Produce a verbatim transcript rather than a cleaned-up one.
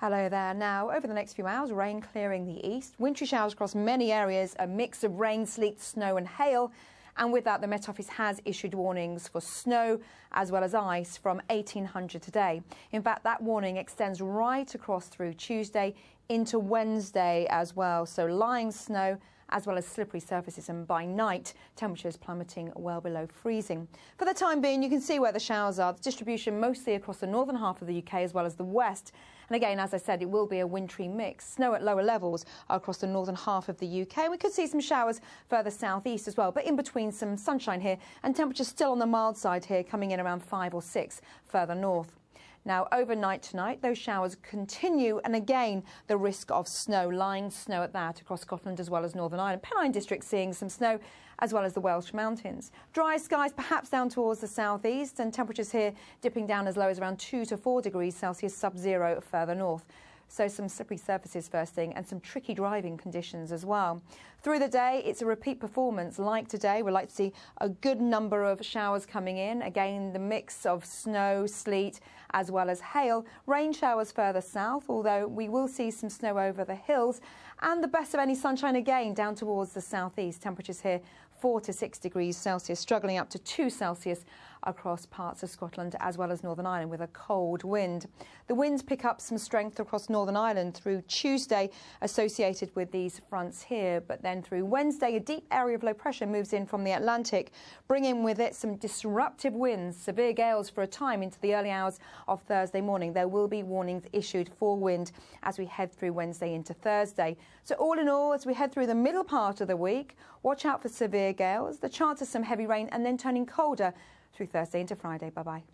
Hello there. Now, over the next few hours, rain clearing the east. Wintry showers across many areas, a mix of rain, sleet, snow and hail. And with that, the Met Office has issued warnings for snow as well as ice from eighteen hundred today. In fact, that warning extends right across through Tuesday into Wednesday as well. So lying snow as well as slippery surfaces, and by night, temperatures plummeting well below freezing. For the time being, you can see where the showers are. The distribution mostly across the northern half of the U K as well as the west. And again, as I said, it will be a wintry mix. Snow at lower levels across the northern half of the U K. We could see some showers further southeast as well, but in between some sunshine here, and temperatures still on the mild side here, coming in around five or six further north. Now, overnight tonight, those showers continue, and again, the risk of snow, lying snow at that, across Scotland as well as Northern Ireland. Pennine District seeing some snow, as well as the Welsh Mountains. Dry skies perhaps down towards the southeast, and temperatures here dipping down as low as around two to four degrees Celsius, sub-zero further north. So some slippery surfaces first thing, and some tricky driving conditions as well. Through the day, it's a repeat performance like today. We'll like to see a good number of showers coming in. Again, the mix of snow, sleet, as well as hail. Rain showers further south, although we will see some snow over the hills. And the best of any sunshine again down towards the southeast. Temperatures here four to six degrees Celsius, struggling up to two Celsius across parts of Scotland as well as Northern Ireland with a cold wind. The winds pick up some strength across Northern Ireland through Tuesday, associated with these fronts here, but then through Wednesday, a deep area of low pressure moves in from the Atlantic, bringing with it some disruptive winds, severe gales for a time into the early hours of Thursday morning. There will be warnings issued for wind as we head through Wednesday into Thursday. So all in all, as we head through the middle part of the week, watch out for severe gales, the chance of some heavy rain, and then turning colder through Thursday into Friday. Bye-bye.